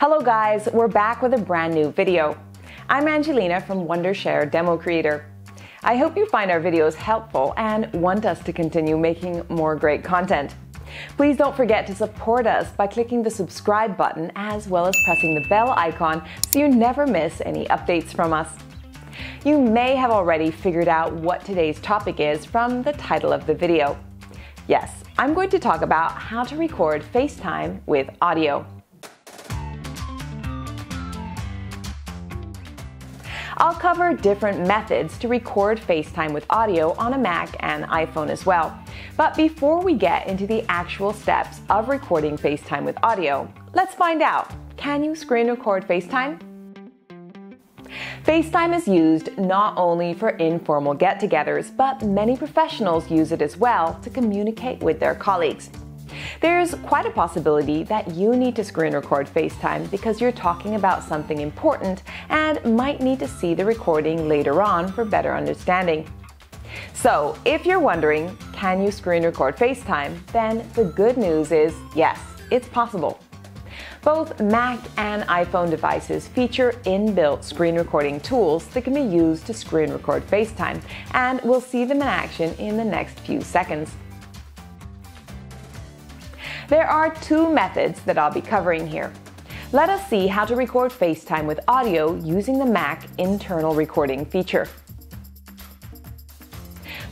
Hello guys, we're back with a brand new video. I'm Angelina from Wondershare DemoCreator. I hope you find our videos helpful and want us to continue making more great content. Please don't forget to support us by clicking the subscribe button as well as pressing the bell icon so you never miss any updates from us. You may have already figured out what today's topic is from the title of the video. Yes, I'm going to talk about how to record FaceTime with audio. I'll cover different methods to record FaceTime with audio on a Mac and iPhone as well. But before we get into the actual steps of recording FaceTime with audio, let's find out, can you screen record FaceTime? FaceTime is used not only for informal get-togethers, but many professionals use it as well to communicate with their colleagues. There's quite a possibility that you need to screen record FaceTime because you're talking about something important and might need to see the recording later on for better understanding. So, if you're wondering, can you screen record FaceTime? Then the good news is, yes, it's possible. Both Mac and iPhone devices feature inbuilt screen recording tools that can be used to screen record FaceTime, and we'll see them in action in the next few seconds. There are two methods that I'll be covering here. Let us see how to record FaceTime with audio using the Mac internal recording feature.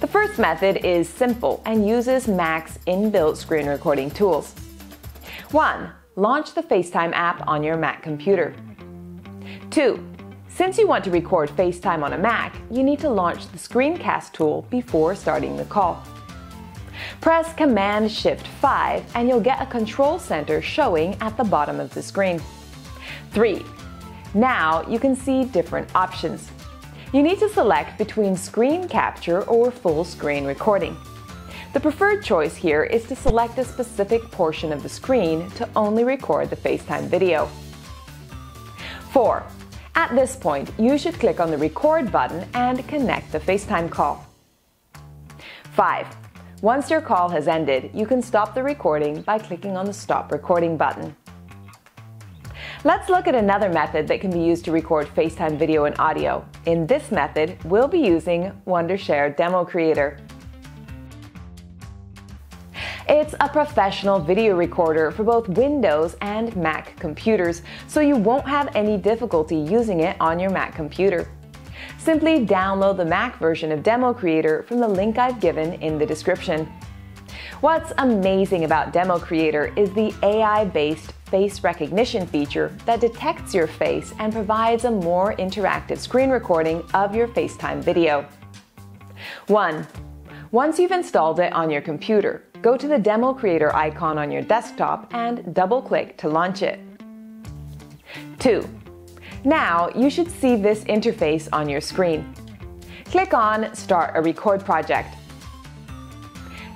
The first method is simple and uses Mac's inbuilt screen recording tools. 1. Launch the FaceTime app on your Mac computer. 2. Since you want to record FaceTime on a Mac, you need to launch the screencast tool before starting the call. Press Command-Shift-5 and you'll get a control center showing at the bottom of the screen. 3. Now you can see different options. You need to select between screen capture or full screen recording. The preferred choice here is to select a specific portion of the screen to only record the FaceTime video. 4. At this point, you should click on the record button and connect the FaceTime call. 5. Once your call has ended, you can stop the recording by clicking on the Stop Recording button. Let's look at another method that can be used to record FaceTime video and audio. In this method, we'll be using Wondershare DemoCreator. It's a professional video recorder for both Windows and Mac computers, so you won't have any difficulty using it on your Mac computer. Simply download the Mac version of DemoCreator from the link I've given in the description. What's amazing about DemoCreator is the AI-based face recognition feature that detects your face and provides a more interactive screen recording of your FaceTime video. 1. Once you've installed it on your computer, go to the DemoCreator icon on your desktop and double-click to launch it. 2. Now you should see this interface on your screen. Click on Start a Record Project.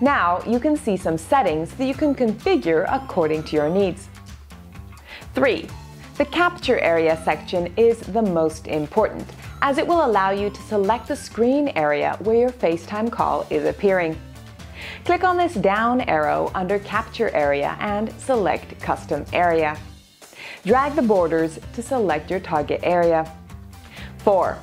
Now you can see some settings that you can configure according to your needs. 3. The Capture Area section is the most important, as it will allow you to select the screen area where your FaceTime call is appearing. Click on this down arrow under Capture Area and select Custom Area. Drag the borders to select your target area. 4.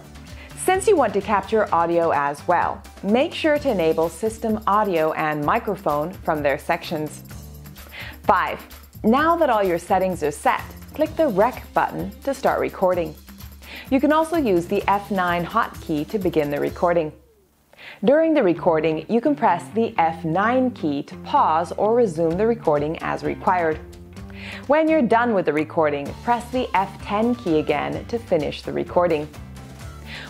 Since you want to capture audio as well, make sure to enable System Audio and Microphone from their sections. 5. Now that all your settings are set, click the Rec button to start recording. You can also use the F9 hotkey to begin the recording. During the recording, you can press the F9 key to pause or resume the recording as required. When you're done with the recording, press the F10 key again to finish the recording.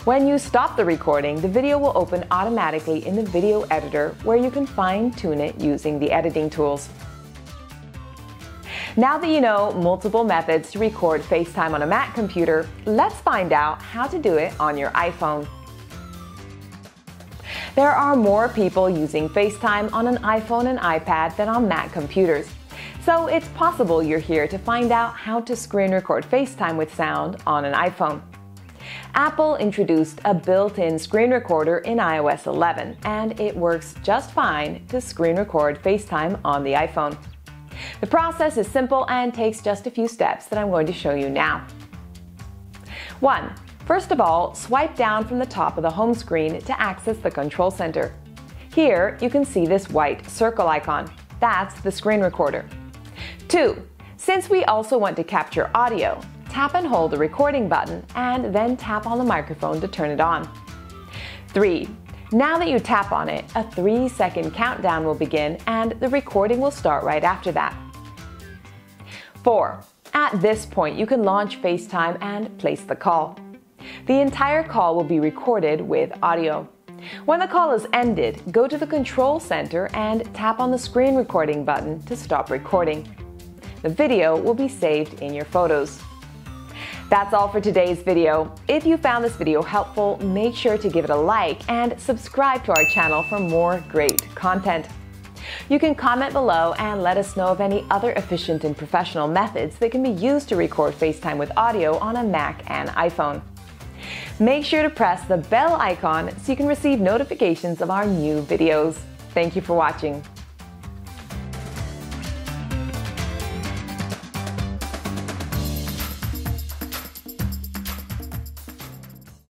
When you stop the recording, the video will open automatically in the video editor where you can fine-tune it using the editing tools. Now that you know multiple methods to record FaceTime on a Mac computer, let's find out how to do it on your iPhone. There are more people using FaceTime on an iPhone and iPad than on Mac computers, so it's possible you're here to find out how to screen record FaceTime with sound on an iPhone. Apple introduced a built-in screen recorder in iOS 11, and it works just fine to screen record FaceTime on the iPhone. The process is simple and takes just a few steps that I'm going to show you now. 1. First of all, swipe down from the top of the home screen to access the control center. Here, you can see this white circle icon. That's the screen recorder. 2. Since we also want to capture audio, tap and hold the recording button and then tap on the microphone to turn it on. 3. Now that you tap on it, a 3-second countdown will begin and the recording will start right after that. 4. At this point, you can launch FaceTime and place the call. The entire call will be recorded with audio. When the call is ended, go to the control center and tap on the screen recording button to stop recording. The video will be saved in your photos. That's all for today's video. If you found this video helpful, make sure to give it a like and subscribe to our channel for more great content. You can comment below and let us know of any other efficient and professional methods that can be used to record FaceTime with audio on a Mac and iPhone. Make sure to press the bell icon so you can receive notifications of our new videos. Thank you for watching.